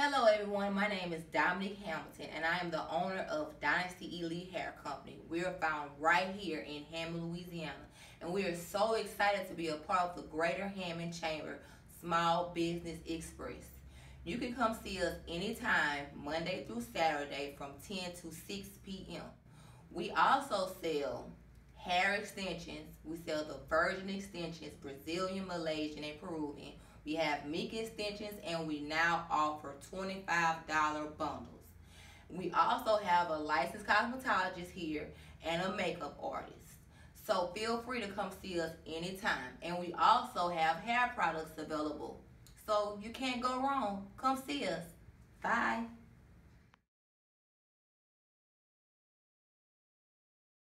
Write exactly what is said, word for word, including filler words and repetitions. Hello everyone, my name is Dominic Hamilton and I am the owner of Dynasty Elite Hair Company. We are found right here in Hammond, Louisiana, and we are so excited to be a part of the Greater Hammond Chamber Small Business Express. You can come see us anytime, Monday through Saturday from ten to six p m We also sell hair extensions. We sell the virgin extensions, Brazilian, Malaysian, and Peruvian. We have meek extensions, and we now offer twenty-five dollar bundles. We also have a licensed cosmetologist here and a makeup artist. So feel free to come see us anytime. And we also have hair products available. So you can't go wrong. Come see us. Bye.